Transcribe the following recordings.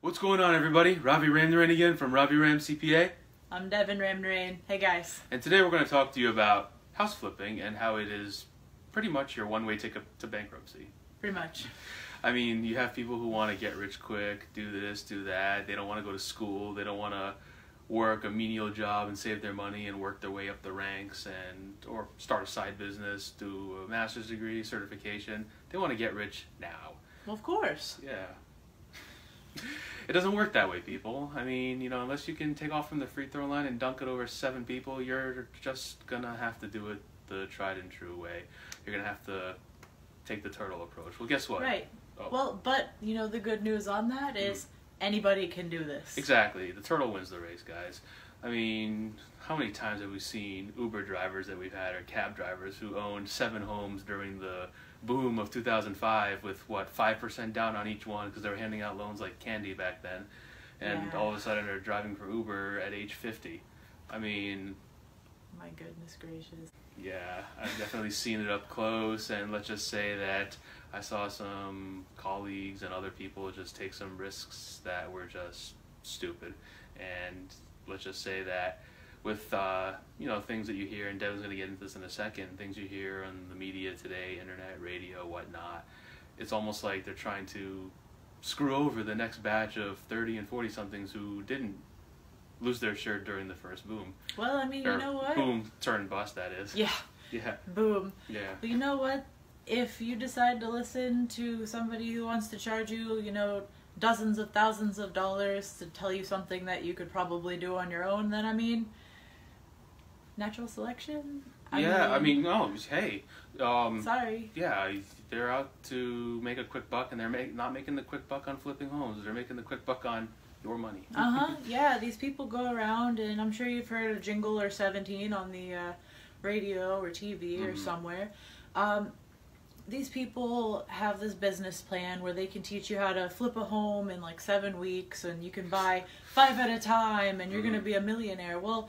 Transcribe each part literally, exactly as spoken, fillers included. What's going on, everybody? Ravi Ramneran again from Ravi Ram C P A. I'm Devin Ramnerine. Hey guys. And today we're going to talk to you about house flipping and how it is pretty much your one-way ticket to bankruptcy. Pretty much. I mean, you have people who want to get rich quick, do this, do that. They don't want to go to school. They don't want to work a menial job and save their money and work their way up the ranks, and or start a side business, do a master's degree, certification. They want to get rich now. Well, of course. Yeah. It doesn't work that way, people. I mean, you know, unless you can take off from the free throw line and dunk it over seven people, you're just gonna have to do it the tried and true way. You're gonna have to take the turtle approach. Well, guess what? Right. Oh. Well, but, you know, the good news on that is mm. anybody can do this. Exactly. The turtle wins the race, guys. I mean, how many times have we seen Uber drivers that we've had, or cab drivers, who owned seven homes during the boom of two thousand five with, what, five percent down on each one because they were handing out loans like candy back then, and yeah. all of a sudden they're driving for Uber at age fifty. I mean... my goodness gracious. Yeah, I've definitely seen it up close, and let's just say that I saw some colleagues and other people just take some risks that were just stupid. And let's just say that with, uh, you know, things that you hear, and Devin's going to get into this in a second, things you hear on the media today, internet, radio, whatnot, it's almost like they're trying to screw over the next batch of thirty and forty somethings who didn't lose their shirt during the first boom. Well, I mean, or you know what? Boom, turn bust, that is. Yeah. Yeah. Boom. Yeah. But you know what? If you decide to listen to somebody who wants to charge you, you know, dozens of thousands of dollars to tell you something that you could probably do on your own, then, I mean, natural selection? I yeah, mean, I mean, no, hey. Um, sorry. Yeah, they're out to make a quick buck, and they're make, not making the quick buck on flipping homes. They're making the quick buck on your money. uh-huh, yeah, these people go around, and I'm sure you've heard a jingle or seventeen on the uh, radio or T V mm-hmm. or somewhere. Um, These people have this business plan where they can teach you how to flip a home in like seven weeks and you can buy five at a time and you're mm-hmm. going to be a millionaire. Well,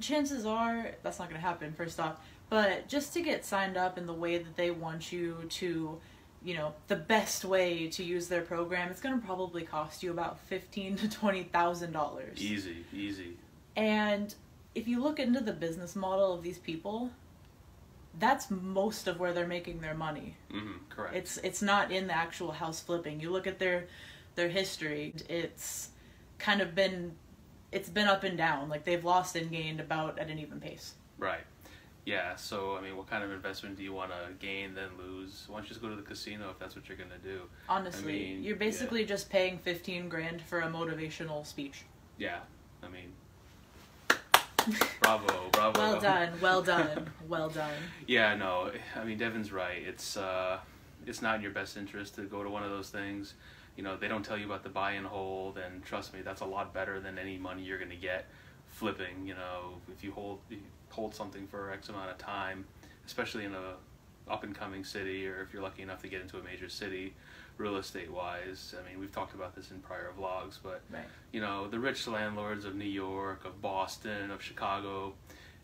chances are that's not going to happen, first off. But just to get signed up in the way that they want you to, you know, the best way to use their program, it's going to probably cost you about fifteen thousand to twenty thousand dollars. Easy, easy. And if you look into the business model of these people, that's most of where they're making their money. Mm-hmm, correct. It's it's not in the actual house flipping. You look at their their history. It's kind of been it's been up and down. Like they've lost and gained about at an even pace. Right. Yeah. So I mean, what kind of investment do you want to gain then lose? Why don't you just go to the casino if that's what you're gonna do? Honestly, I mean, you're basically yeah. just paying fifteen grand for a motivational speech. Yeah. I mean. Bravo, bravo. Well done, well done, well done. Yeah, no, I mean, Devin's right. It's uh, it's not in your best interest to go to one of those things. You know, they don't tell you about the buy and hold, and trust me, that's a lot better than any money you're going to get flipping. You know, if you hold if you hold something for X amount of time, especially in a up-and-coming city, or if you're lucky enough to get into a major city, real estate-wise. I mean, we've talked about this in prior vlogs, but, right. you know, the rich landlords of New York, of Boston, of Chicago,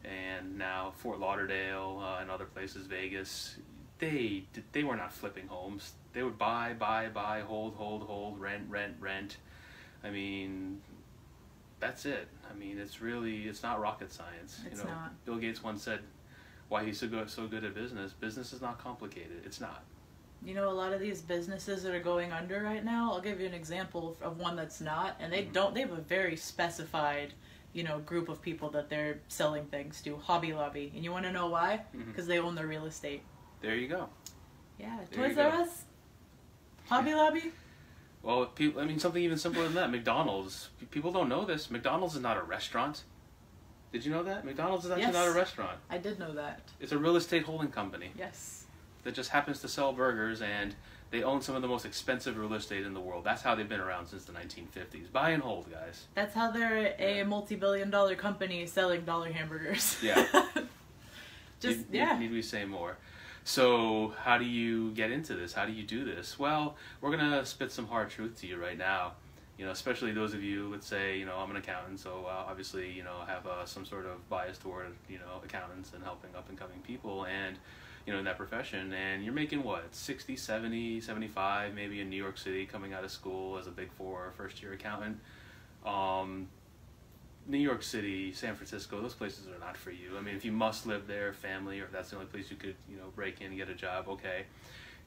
and now Fort Lauderdale uh, and other places, Vegas, they they were not flipping homes. They would buy, buy, buy, hold, hold, hold, rent, rent, rent. I mean, that's it. I mean, it's really, it's not rocket science. It's you know, not. Bill Gates once said, why he's so good, so good at business. Business is not complicated. It's not. You know, a lot of these businesses that are going under right now, I'll give you an example of one that's not, and they mm-hmm. don't, they have a very specified, you know, group of people that they're selling things to, Hobby Lobby. And you want to know why? Because mm-hmm. they own their real estate. There you go. Yeah. There Toys R Us? Hobby Lobby? Well, people, I mean, something even simpler than that. McDonald's. People don't know this. McDonald's is not a restaurant. Did you know that? McDonald's is actually yes, not a restaurant. I did know that. It's a real estate holding company. Yes. That just happens to sell burgers, and they own some of the most expensive real estate in the world. That's how they've been around since the nineteen fifties. Buy and hold, guys. That's how they're a yeah. multi-billion dollar company selling dollar hamburgers. Yeah. just, you, yeah. Need we say more? So, how do you get into this? How do you do this? Well, we're going to spit some hard truth to you right now. you know, especially those of you, let's say, you know, I'm an accountant, so uh, obviously, you know, have uh, some sort of bias toward, you know, accountants and helping up and coming people and, you know, in that profession, and you're making what, sixty, seventy, seventy-five, maybe in New York City coming out of school as a big four first year accountant. Um, New York City, San Francisco, those places are not for you. I mean, if you must live there, family, or if that's the only place you could, you know, break in and get a job, okay.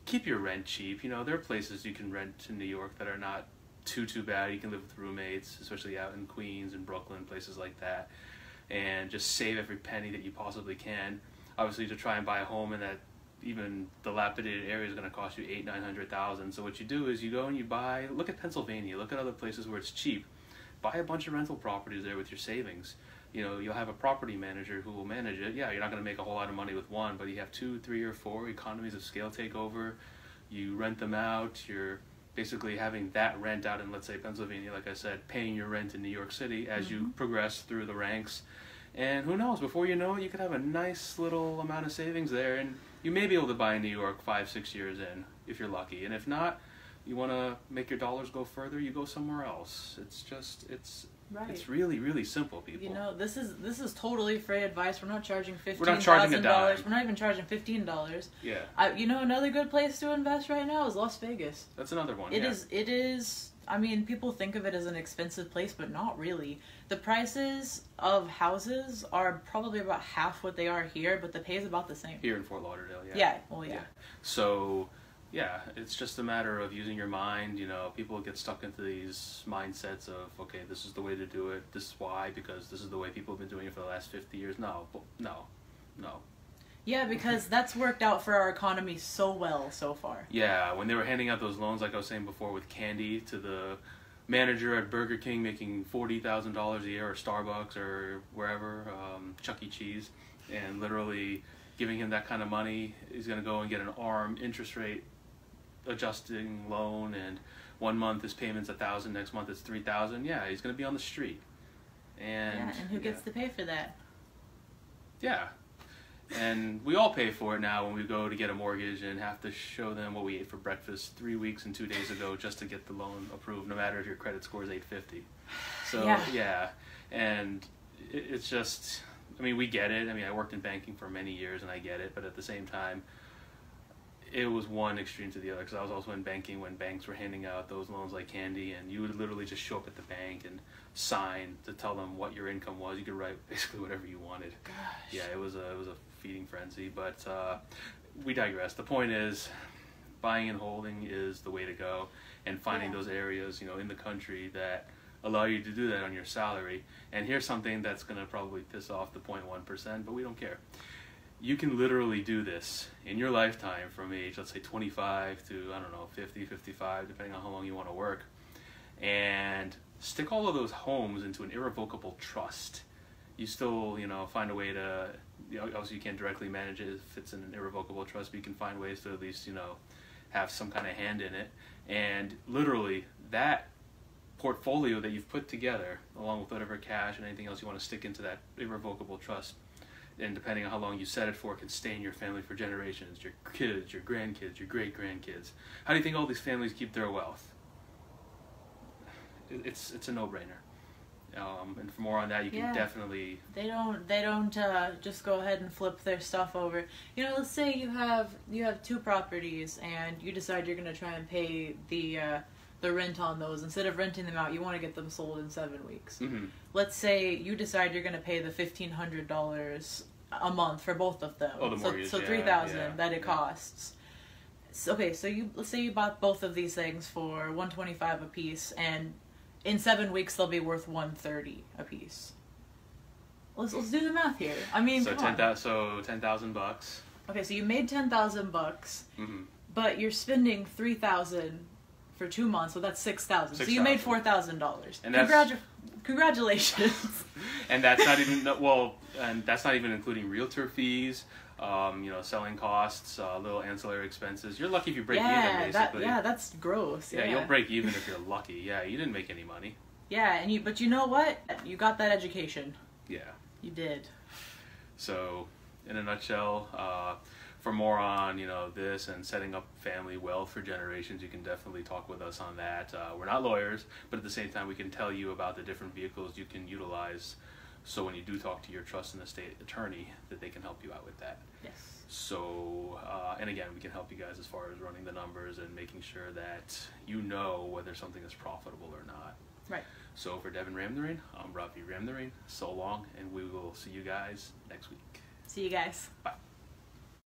Keep your rent cheap. You know, there are places you can rent in New York that are not too, too bad. You can live with roommates, especially out in Queens and Brooklyn, places like that. And just save every penny that you possibly can. Obviously, to try and buy a home in that even dilapidated area is going to cost you eight, nine hundred thousand. So what you do is you go and you buy, look at Pennsylvania, look at other places where it's cheap. Buy a bunch of rental properties there with your savings. You know, you'll have a property manager who will manage it. Yeah, you're not going to make a whole lot of money with one, but you have two, three, or four. Economies of scale take over. You rent them out. You're basically having that rent out in, let's say, Pennsylvania, like I said, paying your rent in New York City as mm-hmm. you progress through the ranks. And who knows, before you know it, you could have a nice little amount of savings there, and you may be able to buy in New York five, six years in, if you're lucky. And if not, you want to make your dollars go further, you go somewhere else. It's just, it's right. It's really, really simple, people. You know, this is this is totally free advice. We're not charging fifteen thousand dollars. We're not charging a dime. We're not even charging fifteen dollars. Yeah. I, you know, another good place to invest right now is Las Vegas. That's another one, It yeah. is. It is... I mean, people think of it as an expensive place, but not really. The prices of houses are probably about half what they are here, but the pay is about the same. Here in Fort Lauderdale, yeah. Yeah, well, yeah. yeah. So, yeah, it's just a matter of using your mind. You know, people get stuck into these mindsets of, okay, this is the way to do it. This is why, because this is the way people have been doing it for the last fifty years. No, no, no. Yeah, because that's worked out for our economy so well so far. Yeah, when they were handing out those loans, like I was saying before, with candy to the manager at Burger King making forty thousand dollars a year, or Starbucks, or wherever, um, Chuck E Cheese, and literally giving him that kind of money, he's going to go and get an arm interest rate adjusting loan, and one month his payment's one thousand dollars, next month it's three thousand dollars. Yeah, he's going to be on the street. And, yeah, and who gets yeah. to pay for that? Yeah. And we all pay for it now when we go to get a mortgage and have to show them what we ate for breakfast three weeks and two days ago just to get the loan approved, no matter if your credit score is eight fifty. So, yeah. yeah. And it's just, I mean, we get it. I mean, I worked in banking for many years and I get it. But at the same time, it was one extreme to the other, because I was also in banking when banks were handing out those loans like candy, and you would literally just show up at the bank and sign to tell them what your income was. You could write basically whatever you wanted. Gosh. Yeah, it was a, it was a feeding frenzy, but uh, we digress. The point is, buying and holding is the way to go, and finding yeah. those areas, you know, in the country that allow you to do that on your salary. And here's something that's going to probably piss off the zero point one percent, but we don't care. You can literally do this in your lifetime from age, let's say twenty-five to, I don't know, fifty, fifty-five, depending on how long you want to work. And stick all of those homes into an irrevocable trust. You still, you know, find a way to, you know, obviously you can't directly manage it if it's in an irrevocable trust, but you can find ways to at least, you know, have some kind of hand in it. And literally that portfolio that you've put together, along with whatever cash and anything else you want to stick into that irrevocable trust, and depending on how long you set it for, it can stay in your family for generations, your kids, your grandkids, your great-grandkids. How do you think all these families keep their wealth? It's it's a no-brainer. Um, and for more on that, you can yeah. definitely... They don't they don't uh, just go ahead and flip their stuff over. You know, let's say you have you have two properties, and you decide you're going to try and pay the... Uh, the rent on those. Instead of renting them out, you want to get them sold in seven weeks. Mm-hmm. Let's say you decide you're going to pay the fifteen hundred dollars a month for both of them. Oh, the mortgage, so so three thousand dollars yeah, yeah, that it yeah. costs. So, okay, so you let's say you bought both of these things for one hundred twenty-five dollars a piece, and in seven weeks they'll be worth one hundred thirty dollars a piece. Let's let's do the math here. I mean, so ten thousand so ten thousand bucks. Okay, so you made ten thousand bucks. Mm-hmm. But you're spending three thousand dollars for two months, so that's six thousand. So you made four thousand dollars. Congratu- congratulations. And that's not even well, and that's not even including realtor fees, um, you know, selling costs, uh, little ancillary expenses. You're lucky if you break yeah, even, basically. That, yeah, that's gross. Yeah, yeah, you'll break even if you're lucky. Yeah, you didn't make any money. Yeah, and you, but you know what? You got that education. Yeah. You did. So, in a nutshell, uh, for more on, you know, this and setting up family wealth for generations, you can definitely talk with us on that. Uh, we're not lawyers, but at the same time, we can tell you about the different vehicles you can utilize, so when you do talk to your trust and estate attorney, that they can help you out with that. Yes. So, uh, and again, we can help you guys as far as running the numbers and making sure that you know whether something is profitable or not. Right. So for Devin Ramnerine, I'm Ravi Ramnerine. So long, and we will see you guys next week. See you guys. Bye.